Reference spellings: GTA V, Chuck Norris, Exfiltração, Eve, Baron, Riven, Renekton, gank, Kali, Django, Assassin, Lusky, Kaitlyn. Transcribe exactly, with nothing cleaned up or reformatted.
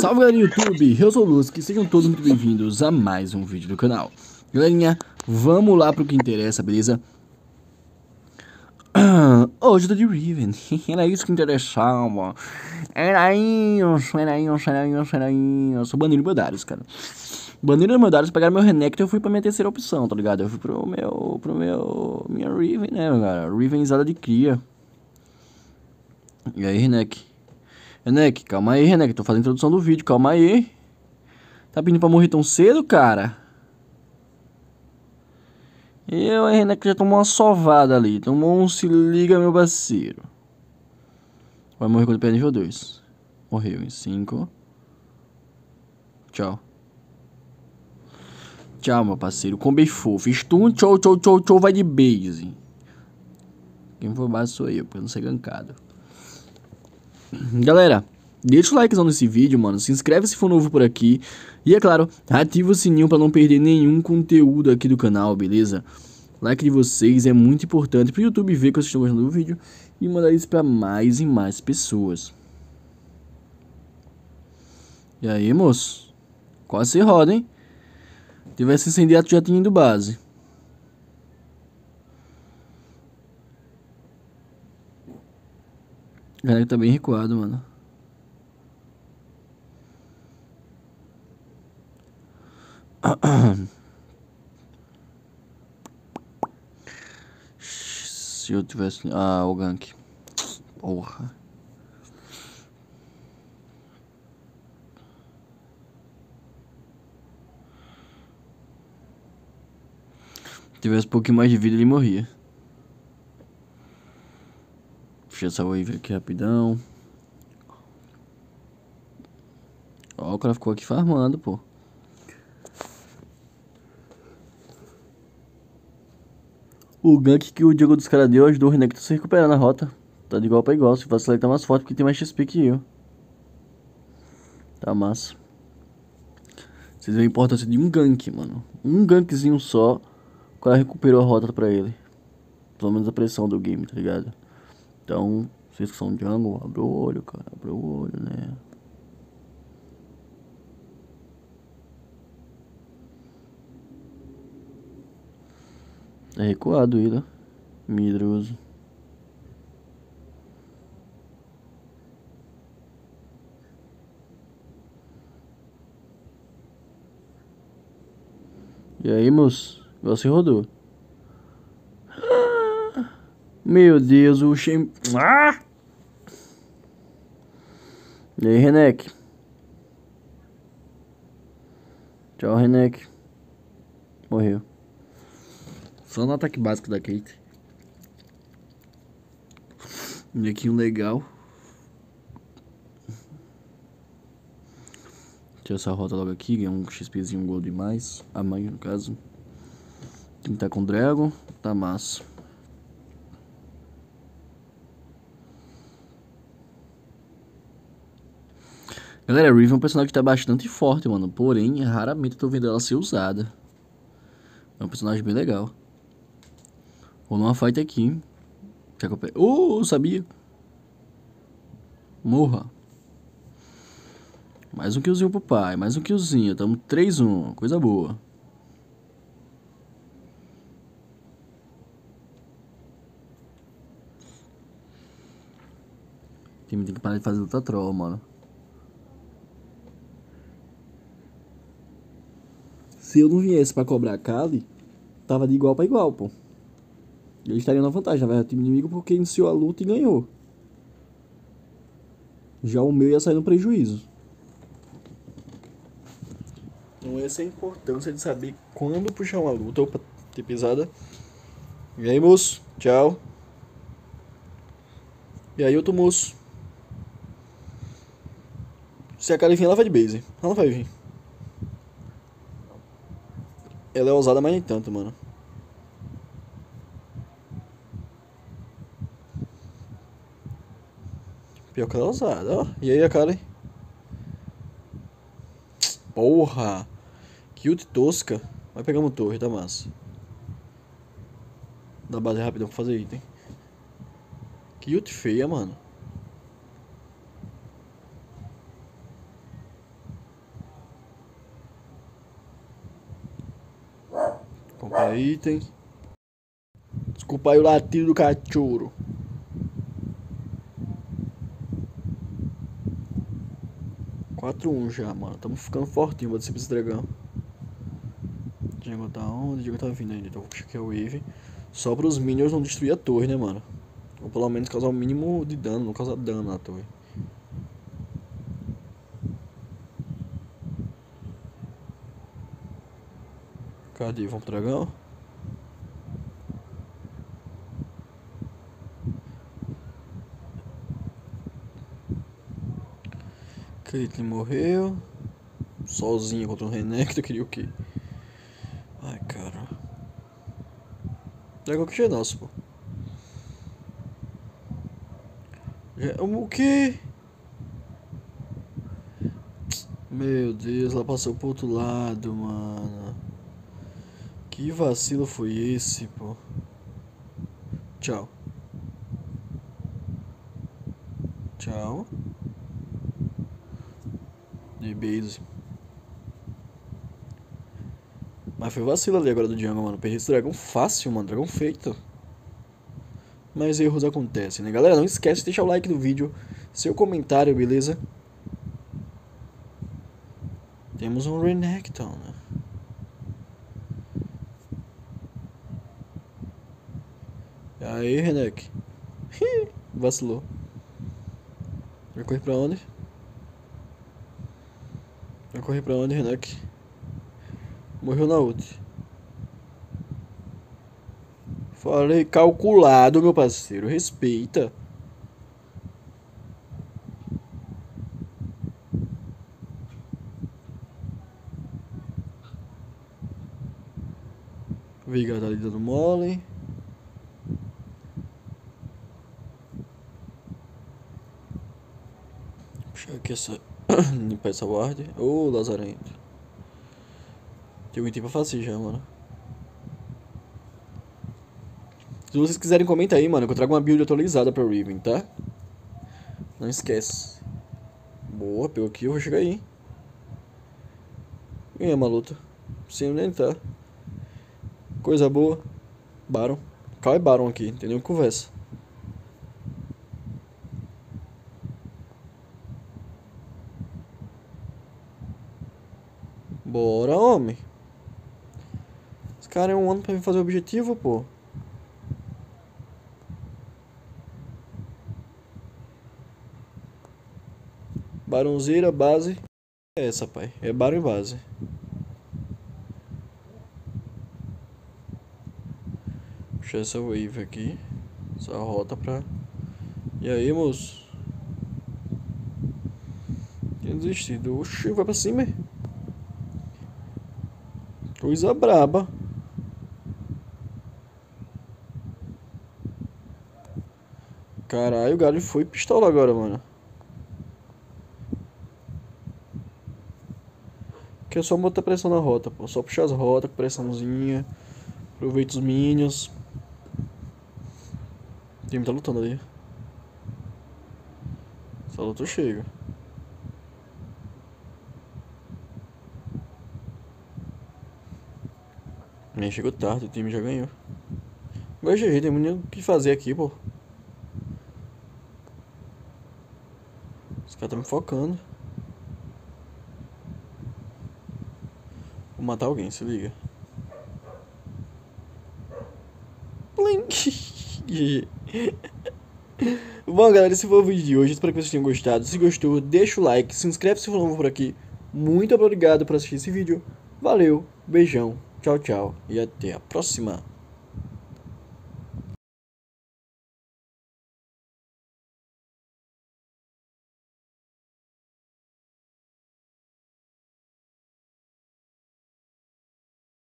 Salve galera do YouTube, eu sou o Lusky, sejam todos muito bem-vindos a mais um vídeo do canal. Galerinha, vamos lá pro que interessa, beleza? Hoje eu tô de Riven, era isso que interessava. Era isso, era isso, era isso, era isso. Baniram meus dados, cara. Baniram meus dados, pegaram meu Renekton e eu fui pra minha terceira opção, tá ligado? Eu fui pro meu, pro meu, minha Riven, né, cara? Rivenizada de cria. E aí, Renek? Renek, calma aí, Renek, tô fazendo a introdução do vídeo, calma aí. Tá pedindo pra morrer tão cedo, cara? Eu, hein, Renek, já tomou uma sovada ali. Tomou um se liga, meu parceiro. Vai morrer quando perde nível dois. Morreu em cinco. Tchau. Tchau, meu parceiro. Combei fofo. Stun, tchau, tchau, tchau, tchau, vai de base. Quem for base sou eu, porque eu não sei gankado. Galera, deixa o likezão nesse vídeo, mano, se inscreve se for novo por aqui. E é claro, ativa o sininho pra não perder nenhum conteúdo aqui do canal, beleza? Like de vocês é muito importante pro YouTube ver que vocês estão gostando do vídeo e mandar isso pra mais e mais pessoas. E aí, moço? Quase se roda, hein? Tivesse incendiado, já tinha ido base. Galera, tá bem recuado, mano. Se eu tivesse... Ah, o gank. Porra. Se tivesse um pouquinho mais de vida, ele morria. Deixa essa wave aqui rapidão. Ó, o cara ficou aqui farmando, pô. O gank que o Django dos caras deu ajudou o Renekton a se recuperar na rota. Tá de igual pra igual, se vacilar ele tá mais forte porque tem mais X P que eu. Tá massa. Vocês veem a importância de um gank, mano. Um gankzinho só, o cara recuperou a rota pra ele. Pelo menos a pressão do game, tá ligado? Então, vocês que são Django, abre o olho, cara, abre o olho, né? É recuado ele, medroso. E aí, moço? Você rodou. Meu Deus, o Shem... Ah! E aí, Renek? Tchau, Renek. Morreu. Só no ataque básico da Kate. Um nequinho legal. Tira essa rota logo aqui, ganha um XPzinho, um gol demais. A mãe, no caso. Tem que tá com o Dragon, tá massa. Galera, a Riven é um personagem que tá bastante forte, mano. Porém, raramente eu tô vendo ela ser usada. É um personagem bem legal. Rolou uma fight aqui. Será que eu pego? Oh, sabia. Morra. Mais um killzinho pro pai. Mais um killzinho. Tamo três a um. Coisa boa. O time tem que parar de fazer luta troll, mano. Se eu não viesse pra cobrar a Kali, tava de igual pra igual, pô. Ele estaria na vantagem, na verdade, o time inimigo, porque iniciou a luta e ganhou. Já o meu ia sair no prejuízo. Então essa é a importância de saber quando puxar uma luta. Opa, tem pisada. E aí, moço? Tchau. E aí, outro moço. Se a Kali vir, ela vai de base. Ela não vai vir. Ela é ousada, mas nem tanto, mano. Pior que ela é ousada, ó. E aí, a Kali? Porra! Que ult tosca. Vai pegar uma torre, tá massa. Dá base rapidão pra fazer item. Que ult feia, mano. comprar itens. Desculpa aí o latido do cachorro. quatro a um já, mano. Tamo ficando fortinho. Vou descer pra esse dragão. Django tá onde? Django tá vindo ainda. Então vou chequear o Eve. Só para os minions não destruir a torre, né, mano? Ou pelo menos causar o mínimo de dano. Não causar dano na torre. Cadê? Vamos pro dragão? Kaitlyn morreu. Sozinho contra o Renekton, queria o quê? Ai, cara. Django que é nosso, pô. O que? Meu Deus, ela passou pro outro lado, mano. Que vacilo foi esse, pô. Tchau. Tchau. De base. Mas foi vacilo ali agora do Django, mano. Perdi esse dragão fácil, mano. Dragão feito. Mas erros acontecem, né? Galera, não esquece de deixar o like do vídeo. Seu comentário, beleza? Temos um Renekton, né? E aí, Renek? Vacilou. Vai correr pra onde? Vai correr pra onde, Renek? Morreu na ult. Falei calculado, meu parceiro. Respeita. Viga tá ali dando mole. Puxa aqui essa... Limpar essa guarda. Ô, lazarento. Tem um item pra fazer já, mano. Se vocês quiserem, comenta aí, mano, que eu trago uma build atualizada pra Riven, tá? Não esquece. Boa, pelo que eu vou chegar aí. Ganhar uma luta. Sem nem tá. Coisa boa. Baron. Cai Baron aqui, entendeu? Conversa. Bora, homem. Esse cara é um ano pra mim fazer o objetivo, pô. Barãozeira, base. É essa, pai. É Baron e base. Puxar essa wave aqui. Essa rota pra... E aí, moço? Tinha desistido. Oxi, vai pra cima, hein? Coisa braba. Caralho, o galho foi pistola agora, mano. Que é só botar pressão na rota, pô. Só puxar as rotas com pressãozinha. Aproveita os minions. O time tá lutando ali. Essa luta chega. Nem chegou tarde, o time já ganhou. Agora G G, tem muito o que fazer aqui, pô. Os caras estão me focando. Vou matar alguém, se liga. G G. Bom, galera, esse foi o vídeo de hoje. Espero que vocês tenham gostado. Se gostou, deixa o like. Se inscreve se for novo por aqui. Muito obrigado por assistir esse vídeo. Valeu, beijão. Tchau, tchau e até a próxima.